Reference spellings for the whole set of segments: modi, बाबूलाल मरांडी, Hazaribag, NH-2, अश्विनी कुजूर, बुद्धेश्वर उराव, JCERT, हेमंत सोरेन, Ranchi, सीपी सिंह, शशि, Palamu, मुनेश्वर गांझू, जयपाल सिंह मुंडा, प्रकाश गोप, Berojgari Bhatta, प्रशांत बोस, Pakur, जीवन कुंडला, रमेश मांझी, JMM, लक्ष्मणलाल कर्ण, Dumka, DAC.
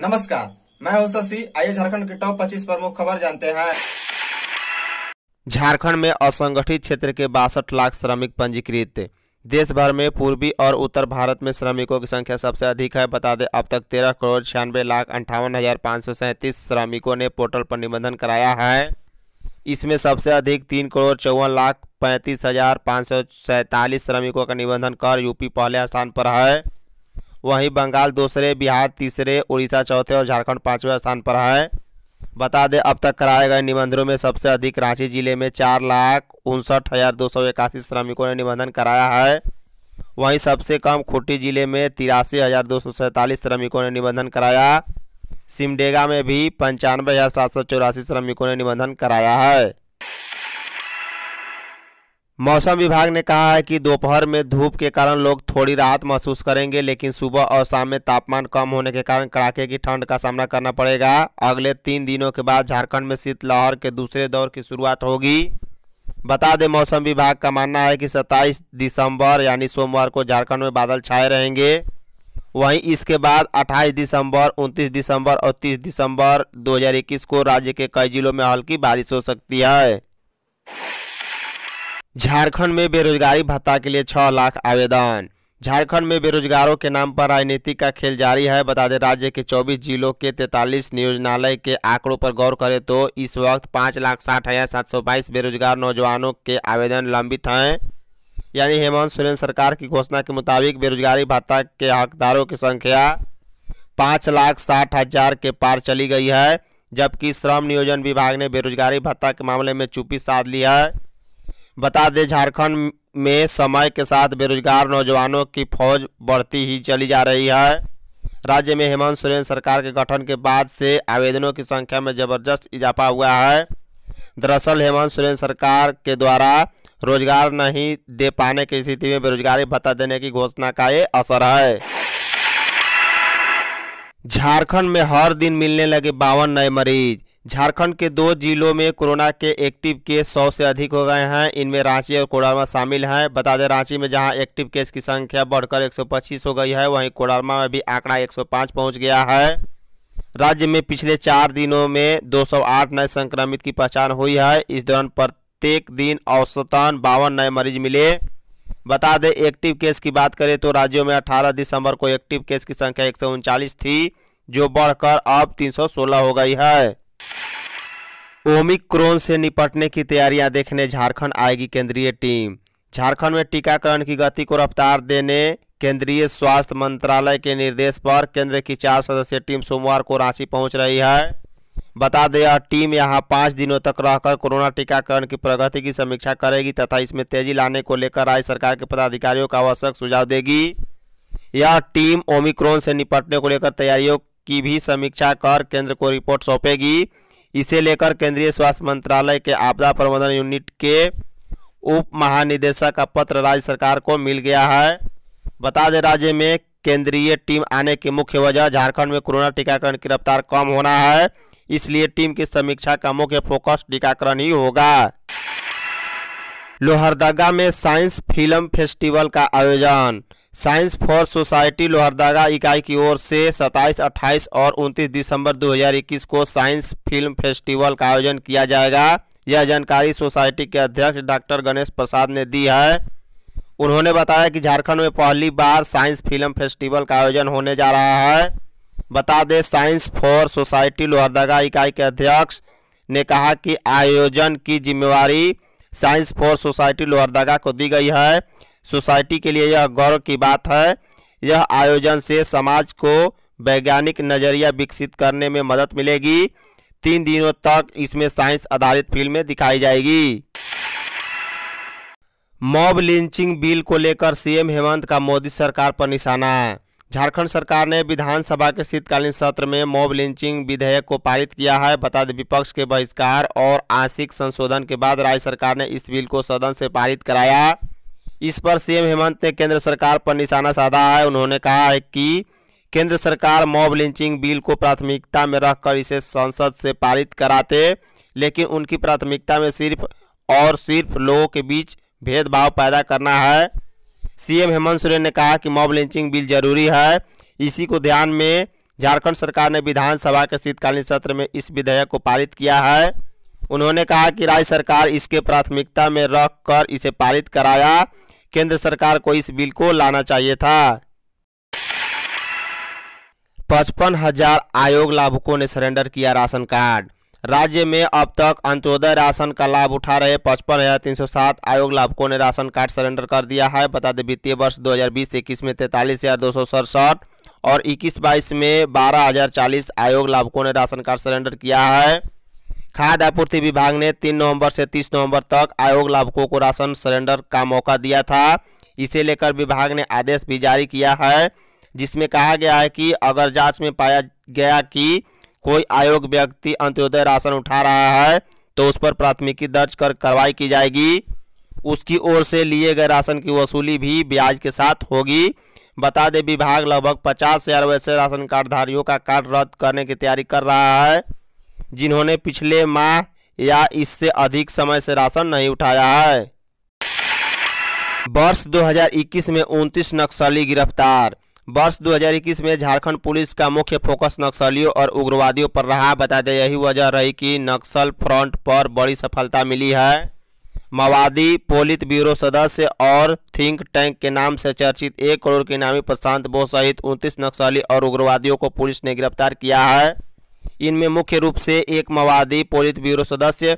नमस्कार, मैं हूं शशि। आइए झारखंड की टॉप 25 प्रमुख खबर जानते हैं। झारखंड में असंगठित क्षेत्र के 62 लाख श्रमिक पंजीकृत। देश भर में पूर्वी और उत्तर भारत में श्रमिकों की संख्या सबसे अधिक है। बता दें, अब तक 13,96,58,537 श्रमिकों ने पोर्टल पर निबंधन कराया है। इसमें सबसे अधिक 3,54,35,547 श्रमिकों का निबंधन कर यूपी पहले स्थान पर है। वहीं बंगाल दूसरे, बिहार तीसरे, उड़ीसा चौथे और झारखंड पाँचवें स्थान पर है। बता दें, अब तक कराए गए निबंधनों में सबसे अधिक रांची जिले में 4,59,281 श्रमिकों ने निबंधन कराया है। वहीं सबसे कम खूंटी जिले में 83,247 श्रमिकों ने निबंधन कराया। सिमडेगा में भी 95,784 श्रमिकों ने निबंधन कराया है। मौसम विभाग ने कहा है कि दोपहर में धूप के कारण लोग थोड़ी राहत महसूस करेंगे, लेकिन सुबह और शाम में तापमान कम होने के कारण कड़ाके की ठंड का सामना करना पड़ेगा। अगले 3 दिनों के बाद झारखंड में शीतलहर के दूसरे दौर की शुरुआत होगी। बता दें, मौसम विभाग का मानना है कि 27 दिसंबर यानी सोमवार को झारखंड में बादल छाए रहेंगे। वहीं इसके बाद 28 दिसंबर, 29 दिसंबर और 30 दिसंबर 2021 को राज्य के कई जिलों में हल्की बारिश हो सकती है। झारखंड में बेरोजगारी भत्ता के लिए 6 लाख आवेदन। झारखंड में बेरोजगारों के नाम पर राजनीति का खेल जारी है। बता दें, राज्य के 24 जिलों के 43 नियोजनालय के आंकड़ों पर गौर करें तो इस वक्त 5,60,722 बेरोजगार नौजवानों के आवेदन लंबित हैं। यानी हेमंत सोरेन सरकार की घोषणा के मुताबिक बेरोजगारी भत्ता के हकदारों की संख्या 5,60,000 के पार चली गई है, जबकि श्रम नियोजन विभाग ने बेरोजगारी भत्ता के मामले में चुप्पी साध ली है। बता दें, झारखंड में समय के साथ बेरोजगार नौजवानों की फौज बढ़ती ही चली जा रही है। राज्य में हेमंत सोरेन सरकार के गठन के बाद से आवेदनों की संख्या में जबरदस्त इजाफा हुआ है। दरअसल हेमंत सोरेन सरकार के द्वारा रोजगार नहीं दे पाने की स्थिति में बेरोजगारी भत्ता देने की घोषणा का ये असर है। झारखंड में हर दिन मिलने लगे 52 नए मरीज। झारखंड के 2 जिलों में कोरोना के एक्टिव केस 100 से अधिक हो गए हैं। इनमें रांची और कोडरमा शामिल हैं। बता दें, रांची में जहां एक्टिव केस की संख्या बढ़कर 125 हो गई है, वहीं कोडरमा में भी आंकड़ा 105 पहुंच गया है। राज्य में पिछले 4 दिनों में 208 नए संक्रमित की पहचान हुई है। इस दौरान प्रत्येक दिन औसतन 52 नए मरीज मिले। बता दें, एक्टिव केस की बात करें तो राज्यों में 18 दिसंबर को एक्टिव केस की संख्या 139 थी, जो बढ़कर अब 316 हो गई है। ओमिक्रोन से निपटने की तैयारियां देखने झारखंड आएगी केंद्रीय टीम। झारखंड में टीकाकरण की गति को रफ्तार देने केंद्रीय स्वास्थ्य मंत्रालय के निर्देश पर केंद्र की 4 सदस्यीय टीम सोमवार को रांची पहुंच रही है। बता दें, यह टीम यहां 5 दिनों तक रहकर कोरोना टीकाकरण की प्रगति की समीक्षा करेगी तथा इसमें तेजी लाने को लेकर राज्य सरकार के पदाधिकारियों को आवश्यक सुझाव देगी। यह टीम ओमिक्रोन से निपटने को लेकर तैयारियों की भी समीक्षा कर केंद्र को रिपोर्ट सौंपेगी। इसे लेकर केंद्रीय स्वास्थ्य मंत्रालय के आपदा प्रबंधन यूनिट के उप महानिदेशक का पत्र राज्य सरकार को मिल गया है। बता दें, राज्य में केंद्रीय टीम आने की मुख्य वजह झारखंड में कोरोना टीकाकरण की रफ्तार कम होना है, इसलिए टीम की समीक्षा का मुख्य फोकस टीकाकरण ही होगा। लोहरदगा में साइंस फिल्म फेस्टिवल का आयोजन। साइंस फॉर सोसाइटी लोहरदगा इकाई की ओर से 27, 28 और 29 दिसंबर 2021 को साइंस फिल्म फेस्टिवल का आयोजन किया जाएगा। यह जानकारी सोसाइटी के अध्यक्ष डॉक्टर गणेश प्रसाद ने दी है। उन्होंने बताया कि झारखंड में पहली बार साइंस फिल्म फेस्टिवल का आयोजन होने जा रहा है। बता दें, साइंस फॉर सोसाइटी लोहरदगा इकाई के अध्यक्ष ने कहा कि आयोजन की जिम्मेवारी साइंस फॉर सोसाइटी लोहरदगा को दी गई है। सोसाइटी के लिए यह गौरव की बात है। यह आयोजन से समाज को वैज्ञानिक नज़रिया विकसित करने में मदद मिलेगी। 3 दिनों तक इसमें साइंस आधारित फिल्में दिखाई जाएगी। मॉब लिंचिंग बिल को लेकर सीएम हेमंत का मोदी सरकार पर निशाना। झारखंड सरकार ने विधानसभा के शीतकालीन सत्र में मॉब लिंचिंग विधेयक को पारित किया है। बता दें, विपक्ष के बहिष्कार और आंशिक संशोधन के बाद राज्य सरकार ने इस बिल को सदन से पारित कराया। इस पर सीएम हेमंत ने केंद्र सरकार पर निशाना साधा है। उन्होंने कहा है कि केंद्र सरकार मॉब लिंचिंग बिल को प्राथमिकता में रखकर इसे संसद से पारित कराते, लेकिन उनकी प्राथमिकता में सिर्फ और सिर्फ लोगों के बीच भेदभाव पैदा करना है। सीएम हेमंत सोरेन ने कहा कि मॉब लिंचिंग बिल जरूरी है, इसी को ध्यान में झारखंड सरकार ने विधानसभा के शीतकालीन सत्र में इस विधेयक को पारित किया है। उन्होंने कहा कि राज्य सरकार इसके प्राथमिकता में रख कर इसे पारित कराया। केंद्र सरकार को इस बिल को लाना चाहिए था। 55,000 आयोग लाभुकों ने सरेंडर किया राशन कार्ड। राज्य में अब तक अंत्योदय राशन का लाभ उठा रहे 55,307 आयोग लाभुकों ने राशन कार्ड सरेंडर कर दिया है। बता दें वित्तीय वर्ष 2020-21 में 43,267 और 21-22 में 12,040 आयोग लाभुकों ने राशन कार्ड सरेंडर किया है। खाद्य आपूर्ति विभाग ने 3 नवंबर से 30 नवंबर तक आयोग लाभुकों को राशन सरेंडर का मौका दिया था। इसे लेकर विभाग ने आदेश भी जारी किया है, जिसमें कहा गया है कि अगर जांच में पाया गया कि कोई आयोग व्यक्ति अंत्योदय राशन उठा रहा है तो उस पर प्राथमिकी दर्ज कर कार्रवाई की जाएगी। उसकी ओर से लिए गए राशन की वसूली भी ब्याज के साथ होगी। बता दें विभाग लगभग 50,000 वैसे राशन कार्डधारियों का कार्ड रद्द करने की तैयारी कर रहा है जिन्होंने पिछले माह या इससे अधिक समय से राशन नहीं उठाया है। वर्ष 2021 में 29 नक्सली गिरफ्तार। वर्ष 2021 में झारखंड पुलिस का मुख्य फोकस नक्सलियों और उग्रवादियों पर रहा। बता दें यही वजह रही कि नक्सल फ्रंट पर बड़ी सफलता मिली है। माओवादी पोलित ब्यूरो सदस्य और थिंक टैंक के नाम से चर्चित 1 करोड़ के इनामी प्रशांत बोस सहित 29 नक्सली और उग्रवादियों को पुलिस ने गिरफ्तार किया है। इनमें मुख्य रूप से 1 माओवादी पोलित ब्यूरो सदस्य,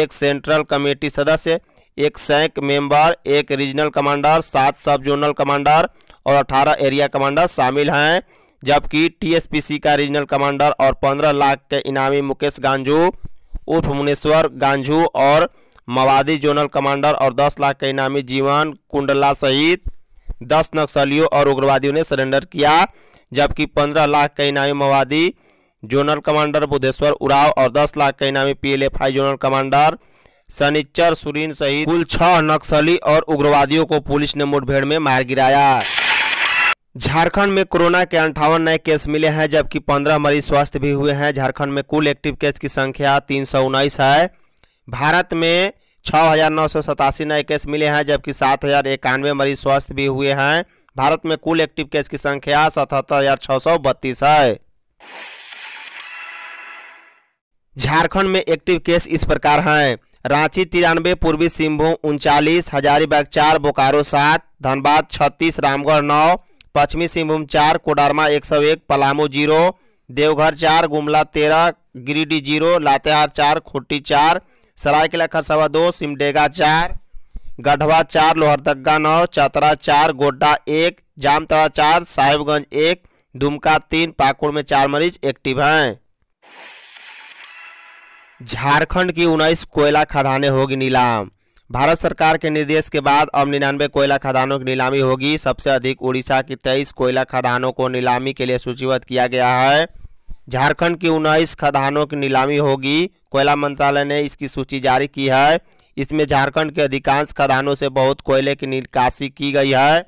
1 सेंट्रल कमेटी सदस्य, 1 सैंक मेंबर, 1 रीजनल कमांडर, 7 सब जोनल कमांडर और 18 एरिया कमांडर शामिल हैं, जबकि टीएसपीसी का रीजनल कमांडर और 15 लाख के इनामी मुकेश गांजू उर्फ मुनेश्वर गांझू और माओवादी जोनल कमांडर और 10 लाख के इनामी जीवन कुंडला सहित 10 नक्सलियों और उग्रवादियों ने सरेंडर किया, जबकि 15 लाख के इनामी माओवादी जोनल कमांडर बुद्धेश्वर उराव और 10 लाख के इनामी पीएलएफआई जोनल कमांडर सनीचर सुरीन सहित कुल 6 नक्सली और उग्रवादियों को पुलिस ने मुठभेड़ में मार गिराया। झारखंड में कोरोना के 58 नए केस मिले हैं, जबकि 15 मरीज स्वस्थ भी हुए हैं। झारखंड में कुल एक्टिव केस की संख्या 319 है। भारत में 6,987 नए केस मिले हैं, जबकि 7,091 मरीज स्वस्थ भी हुए हैं। भारत में कुल एक्टिव केस की संख्या 77,632 है। झारखंड में एक्टिव केस इस प्रकार हैं: रांची 93, पूर्वी सिंहभूम 39, हजारीबाग 4, बोकारो 7, धनबाद 36, रामगढ़ 9, पश्चिमी सिंहभूम 4, कोडरमा 101, पलामू 0, देवघर 4, गुमला 13, गिरिडीह 0, लातेहार 4, खूंटी 4, सरायकेला खरसावा 2, सिमडेगा 4, गढ़वा 4, लोहरदगा 9, चतरा 4, गोड्डा 1, जामताड़ा 4, साहिबगंज 1, दुमका 3, पाकुड़ में 4 मरीज एक्टिव हैं। झारखंड की 19 कोयला खदानें होगी नीलाम। भारत सरकार के निर्देश के बाद अब 99 कोयला खदानों की नीलामी होगी। सबसे अधिक उड़ीसा की 23 कोयला खदानों को नीलामी के लिए सूचीबद्ध किया गया है। झारखंड की 19 खदानों की नीलामी होगी। कोयला मंत्रालय ने इसकी सूची जारी की है। इसमें झारखंड के अधिकांश खदानों से बहुत कोयले की निकासी की गई है।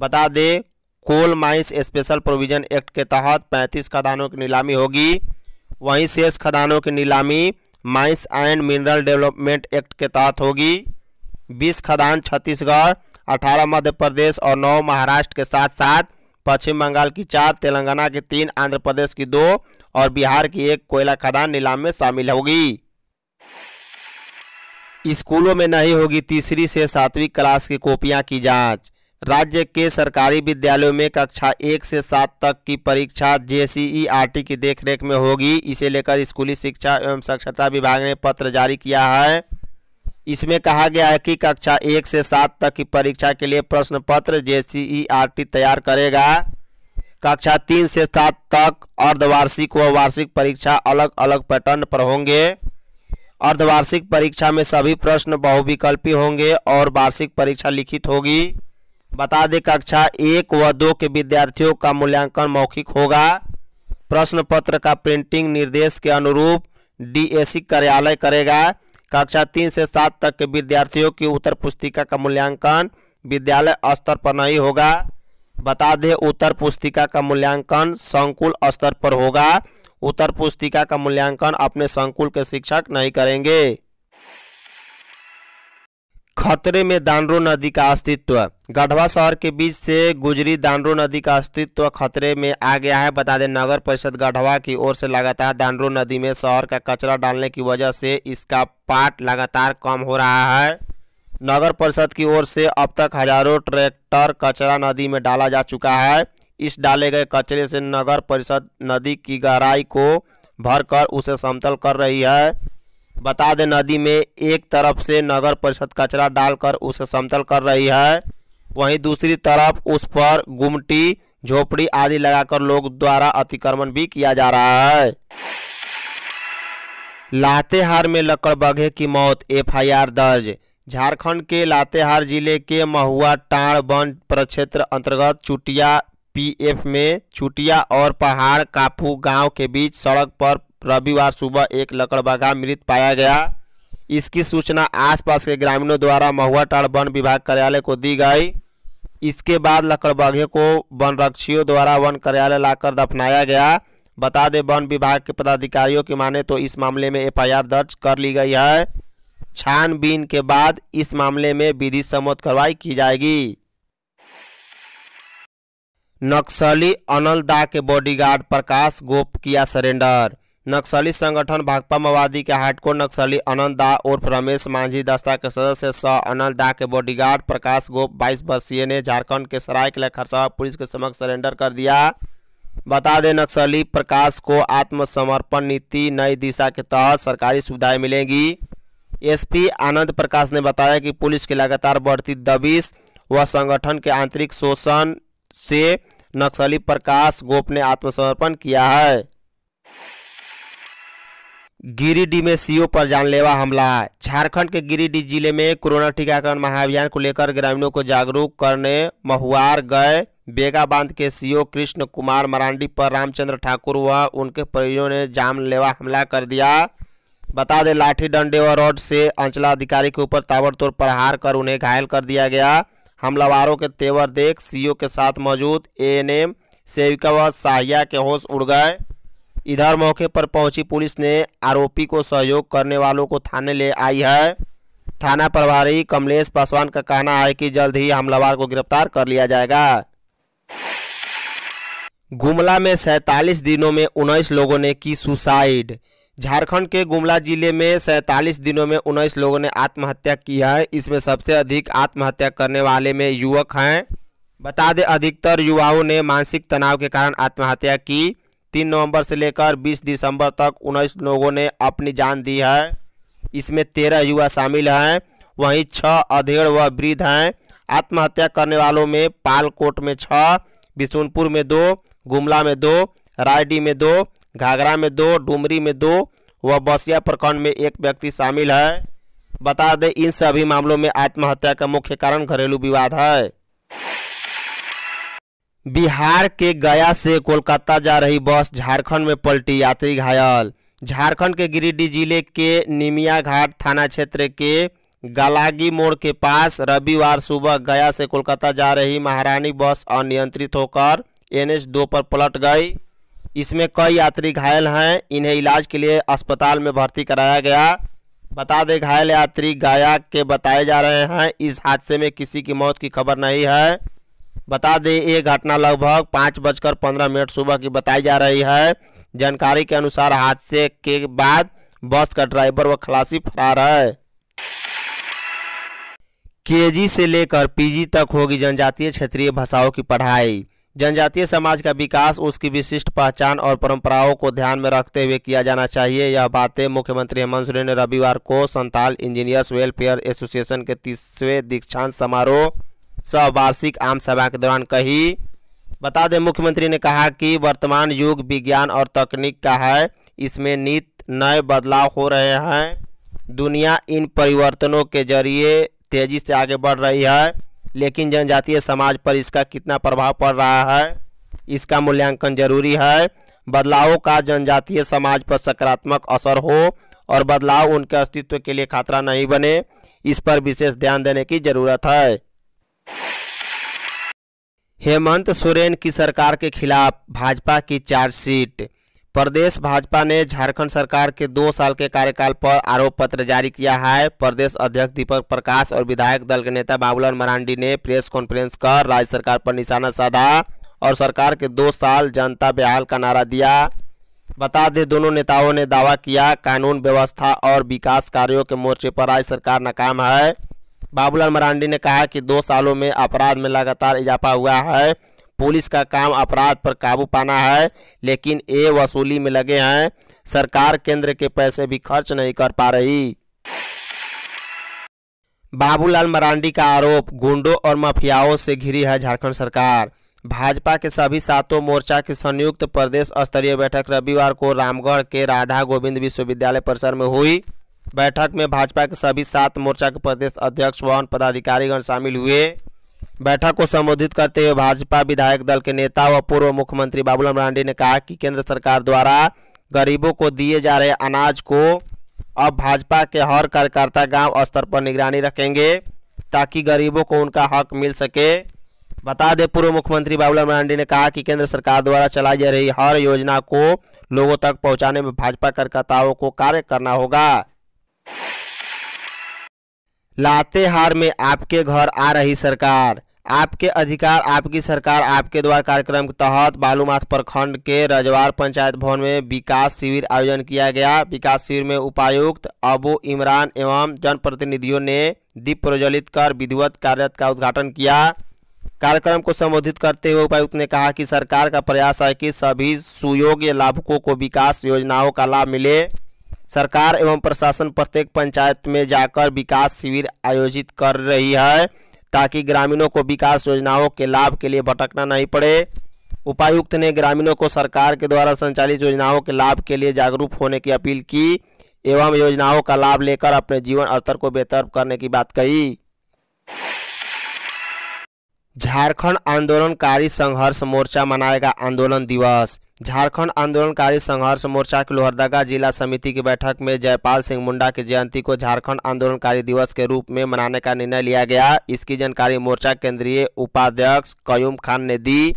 बता दें coal mines special provision act के तहत 35 खदानों की नीलामी होगी। वहीं शेष खदानों की नीलामी mines and mineral development act के तहत होगी। 20 खदान छत्तीसगढ़, 18 मध्य प्रदेश और 9 महाराष्ट्र के साथ साथ पश्चिम बंगाल की 4, तेलंगाना की 3, आंध्र प्रदेश की 2 और बिहार की 1 कोयला खदान नीलाम में शामिल होगी। स्कूलों में नहीं होगी 3 से 7वीं क्लास की कॉपियां की जांच। राज्य के सरकारी विद्यालयों में कक्षा 1 से 7 तक की परीक्षा JCERT की देखरेख में होगी। इसे लेकर स्कूली शिक्षा एवं साक्षरता विभाग ने पत्र जारी किया है। इसमें कहा गया है कि कक्षा 1 से 7 तक की परीक्षा के लिए प्रश्न पत्र JCERT तैयार करेगा। कक्षा 3 से 7 तक अर्धवार्षिक व वार्षिक परीक्षा अलग अलग पैटर्न पर होंगे। अर्धवार्षिक परीक्षा में सभी प्रश्न बहुविकल्पी होंगे और वार्षिक परीक्षा लिखित होगी। बता दें कक्षा 1 व 2 के विद्यार्थियों का मूल्यांकन मौखिक होगा। प्रश्न पत्र का प्रिंटिंग निर्देश के अनुरूप DAC कार्यालय करेगा। कक्षा 3 से 7 तक के विद्यार्थियों की उत्तर पुस्तिका का मूल्यांकन विद्यालय स्तर पर नहीं होगा। बता दें उत्तर पुस्तिका का मूल्यांकन संकुल स्तर पर होगा। उत्तर पुस्तिका का मूल्यांकन अपने संकुल के शिक्षक नहीं करेंगे। खतरे में दानरो नदी का अस्तित्व। गढ़वा शहर के बीच से गुजरी दानरो नदी का अस्तित्व खतरे में आ गया है। बता दें, नगर परिषद गढ़वा की ओर से लगातार दानरो नदी में शहर का कचरा डालने की वजह से इसका पाट लगातार कम हो रहा है। नगर परिषद की ओर से अब तक हजारों ट्रैक्टर कचरा नदी में डाला जा चुका है। इस डाले गए कचरे से नगर परिषद नदी की गहराई को भरकर उसे समतल कर रही है। बता दें, नदी में एक तरफ से नगर परिषद कचरा डालकर उसे समतल कर रही है, वहीं दूसरी तरफ उस पर गुमटी, झोपड़ी आदि लगाकर लोग द्वारा अतिक्रमण भी किया जा रहा है। लातेहार में लकड़बग्घे की मौत, एफआईआर दर्ज। झारखंड के लातेहार जिले के महुआ टांड़ वन प्रक्षेत्र अंतर्गत चुटिया पीएफ में चुटिया और पहाड़ कापू गांव के बीच सड़क पर रविवार सुबह एक लकड़बग्घा मृत पाया गया। इसकी सूचना आसपास के ग्रामीणों द्वारा महुआ टांड़ वन विभाग कार्यालय को दी गई। इसके बाद लकड़बग्घे को वनरक्षियों द्वारा वन कार्यालय लाकर दफनाया गया। बता दें, वन विभाग के पदाधिकारियों की माने तो इस मामले में एफआईआर दर्ज कर ली गई है। छानबीन के बाद इस मामले में विधि सम्मत कार्रवाई की जाएगी। नक्सली अनंत दा के बॉडीगार्ड प्रकाश गोप किया सरेंडर। नक्सली संगठन भाकपा माओवादी के हार्डकोर नक्सली अनंत दा उर्फ रमेश मांझी दस्ता के सदस्य सह अनंत दा के बॉडीगार्ड प्रकाश गोप 22 वर्षीय ने झारखंड के सरायकेला खरसावां पुलिस के समक्ष सरेंडर कर दिया। बता दें, नक्सली प्रकाश को आत्मसमर्पण नीति नई दिशा के तहत सरकारी सुविधाएं मिलेंगी। एसपी आनंद प्रकाश ने बताया कि पुलिस की लगातार बढ़ती दबिश व संगठन के आंतरिक शोषण से नक्सली प्रकाश गोप ने आत्मसमर्पण किया है। गिरिडीह में सीओ पर जानलेवा हमला। झारखंड के गिरिडीह जिले में कोरोना टीकाकरण महाअभियान को लेकर ग्रामीणों को जागरूक करने महुआर गए बेगा बांध के सीओ कृष्ण कुमार मरांडी पर रामचंद्र ठाकुर व उनके परिजनों ने जानलेवा हमला कर दिया। बता दें, लाठी डंडे व रॉड से अंचलाधिकारी के ऊपर ताबड़तोड़ प्रहार कर उन्हें घायल कर दिया गया। हमलावरों के तेवर देख सीओ के साथ मौजूद एएनएम सेविका व सहायिका के होश उड़ गए। इधर मौके पर पहुंची पुलिस ने आरोपी को सहयोग करने वालों को थाने ले आई है। थाना प्रभारी कमलेश पासवान का कहना है कि जल्द ही हमलावर को गिरफ्तार कर लिया जाएगा। गुमला में 47 दिनों में 19 लोगों ने की सुसाइड। झारखंड के गुमला जिले में 47 दिनों में 19 लोगों ने आत्महत्या की है। इसमें सबसे अधिक आत्महत्या करने वाले में युवक हैं। बता दें, अधिकतर युवाओं ने मानसिक तनाव के कारण आत्महत्या की। 3 नवंबर से लेकर 20 दिसंबर तक 19 लोगों ने अपनी जान दी है। इसमें 13 युवा शामिल हैं, वहीं 6 अधेड़ व वृद्ध हैं। आत्महत्या करने वालों में पालकोट में 6, बिशुनपुर में 2, गुमला में 2, रायडी में 2, घाघरा में 2, डुमरी में 2 व बसिया प्रखंड में 1 व्यक्ति शामिल है। बता दें, इन सभी मामलों में आत्महत्या का मुख्य कारण घरेलू विवाद है। बिहार के गया से कोलकाता जा रही बस झारखंड में पलटी, यात्री घायल। झारखंड के गिरिडीह जिले के निमियाघाट थाना क्षेत्र के गलागी मोड़ के पास रविवार सुबह गया से कोलकाता जा रही महारानी बस अनियंत्रित होकर NH-2 पर पलट गई। इसमें कई यात्री घायल हैं। इन्हें इलाज के लिए अस्पताल में भर्ती कराया गया। बता दें, घायल यात्री गया के बताए जा रहे हैं। इस हादसे में किसी की मौत की खबर नहीं है। बता दें, ये घटना लगभग 5:15 सुबह की बताई जा रही है। जानकारी के अनुसार हादसे के बाद बस का ड्राइवर व खलासी फरार है। केजी से लेकर पीजी तक होगी जनजातीय क्षेत्रीय भाषाओं की पढ़ाई। जनजातीय समाज का विकास उसकी विशिष्ट पहचान और परंपराओं को ध्यान में रखते हुए किया जाना चाहिए। यह बातें मुख्यमंत्री हेमंत सोरेन ने रविवार को संथाल इंजीनियर्स वेलफेयर एसोसिएशन के 30वें दीक्षांत समारोह वार्षिक आम सभा के दौरान कही। बता दें, मुख्यमंत्री ने कहा कि वर्तमान युग विज्ञान और तकनीक का है। इसमें नित नए बदलाव हो रहे हैं। दुनिया इन परिवर्तनों के जरिए तेजी से आगे बढ़ रही है, लेकिन जनजातीय समाज पर इसका कितना प्रभाव पड़ रहा है, इसका मूल्यांकन जरूरी है। बदलावों का जनजातीय समाज पर सकारात्मक असर हो और बदलाव उनके अस्तित्व के लिए खतरा नहीं बने, इस पर विशेष ध्यान देने की जरूरत है। हेमंत सोरेन की सरकार के खिलाफ भाजपा की चार्जशीट। प्रदेश भाजपा ने झारखंड सरकार के 2 साल के कार्यकाल पर आरोप पत्र जारी किया है। प्रदेश अध्यक्ष दीपक प्रकाश और विधायक दल के नेता बाबूलाल मरांडी ने प्रेस कॉन्फ्रेंस कर राज्य सरकार पर निशाना साधा और सरकार के 2 साल जनता बहाल का नारा दिया। बता दें, दोनों नेताओं ने दावा किया कानून व्यवस्था और विकास कार्यों के मोर्चे पर राज्य सरकार नाकाम है। बाबूलाल मरांडी ने कहा कि 2 सालों में अपराध में लगातार इजाफा हुआ है। पुलिस का काम अपराध पर काबू पाना है, लेकिन ये वसूली में लगे हैं। सरकार केंद्र के पैसे भी खर्च नहीं कर पा रही। बाबूलाल मरांडी का आरोप, गुंडों और माफियाओं से घिरी है झारखंड सरकार। भाजपा के सभी 7 मोर्चा की संयुक्त प्रदेश स्तरीय बैठक रविवार को रामगढ़ के राधा गोविंद विश्वविद्यालय परिसर में हुई। बैठक में भाजपा के सभी 7 मोर्चा के प्रदेश अध्यक्ष व पदाधिकारीगण शामिल हुए। बैठक को संबोधित करते हुए भाजपा विधायक दल के नेता व पूर्व मुख्यमंत्री बाबूलाल मरांडी ने कहा कि केंद्र सरकार द्वारा गरीबों को दिए जा रहे अनाज को अब भाजपा के हर कार्यकर्ता गांव स्तर पर निगरानी रखेंगे ताकि गरीबों को उनका हक मिल सके। बता दें, पूर्व मुख्यमंत्री बाबूलाल मरांडी ने कहा कि केंद्र सरकार द्वारा चलाई जा रही हर योजना को लोगों तक पहुंचाने में भाजपा कार्यकर्ताओं को कार्य करना होगा। लातेहार में आपके घर आ रही सरकार, आपके अधिकार आपकी सरकार आपके द्वार कार्यक्रम के तहत बालूमाथ प्रखंड के रजवार पंचायत भवन में विकास शिविर आयोजन किया गया। विकास शिविर में उपायुक्त अबू इमरान एवं जनप्रतिनिधियों ने दीप प्रज्वलित कर विधिवत कार्य का उद्घाटन किया। कार्यक्रम को संबोधित करते हुए उपायुक्त ने कहा कि सरकार का प्रयास है कि सभी सुयोग्य लाभुकों को विकास योजनाओं का लाभ मिले। सरकार एवं प्रशासन प्रत्येक पंचायत में जाकर विकास शिविर आयोजित कर रही है ताकि ग्रामीणों को विकास योजनाओं के लाभ के लिए भटकना नहीं पड़े। उपायुक्त ने ग्रामीणों को सरकार के द्वारा संचालित योजनाओं के लाभ के लिए जागरूक होने की अपील की एवं योजनाओं का लाभ लेकर अपने जीवन स्तर को बेहतर करने की बात कही। झारखंड आंदोलनकारी संघर्ष मोर्चा मनाएगा आंदोलन दिवस। झारखंड आंदोलनकारी संघर्ष मोर्चा की लोहरदगा जिला समिति की बैठक में जयपाल सिंह मुंडा की जयंती को झारखंड आंदोलनकारी दिवस के रूप में मनाने का निर्णय लिया गया। इसकी जानकारी मोर्चा केंद्रीय उपाध्यक्ष कयूम खान ने दी।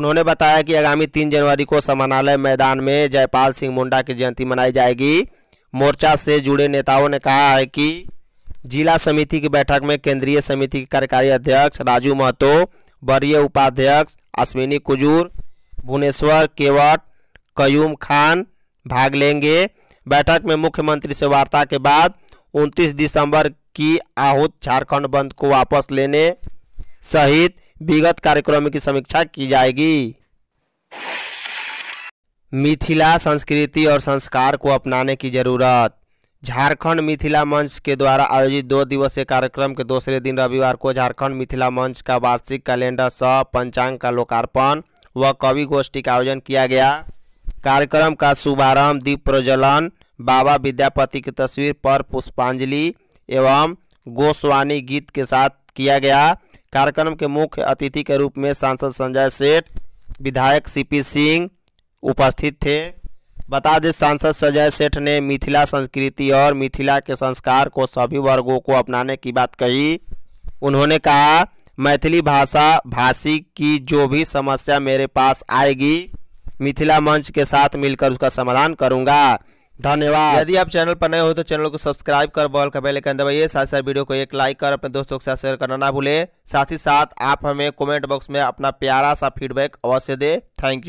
उन्होंने बताया कि आगामी 3 जनवरी को समाहरणालय मैदान में जयपाल सिंह मुंडा की जयंती मनाई जाएगी। मोर्चा से जुड़े नेताओं ने कहा है कि जिला समिति की बैठक में केंद्रीय समिति के कार्यकारी अध्यक्ष राजू महतो, वरीय उपाध्यक्ष अश्विनी कुजूर, भुनेश्वर केवट, कयूम खान भाग लेंगे। बैठक में मुख्यमंत्री से वार्ता के बाद 29 दिसंबर की आहूत झारखंड बंद को वापस लेने सहित विगत कार्यक्रमों की समीक्षा की जाएगी। मिथिला संस्कृति और संस्कार को अपनाने की जरूरत। झारखंड मिथिला मंच के द्वारा आयोजित 2 दिवसीय कार्यक्रम के दूसरे दिन रविवार को झारखंड मिथिला मंच का वार्षिक कैलेंडर सह पंचांग का लोकार्पण व कवि गोष्ठी का आयोजन किया गया। कार्यक्रम का शुभारंभ दीप प्रज्वलन, बाबा विद्यापति की तस्वीर पर पुष्पांजलि एवं गोस्वामी गीत के साथ किया गया। कार्यक्रम के मुख्य अतिथि के रूप में सांसद संजय सेठ, विधायक सीपी सिंह उपस्थित थे। बता दें, सांसद संजय सेठ ने मिथिला संस्कृति और मिथिला के संस्कार को सभी वर्गों को अपनाने की बात कही। उन्होंने कहा, मैथिली भाषा भाषी की जो भी समस्या मेरे पास आएगी मिथिला मंच के साथ मिलकर उसका समाधान करूंगा। धन्यवाद। यदि आप चैनल पर नए हो तो चैनल को सब्सक्राइब कर बॉल का बेल आइकन दबाइए। साथ वीडियो को एक लाइक कर अपने दोस्तों के साथ शेयर करना ना भूलें। साथ ही साथ आप हमें कमेंट बॉक्स में अपना प्यारा सा फीडबैक अवश्य दें। Thank you.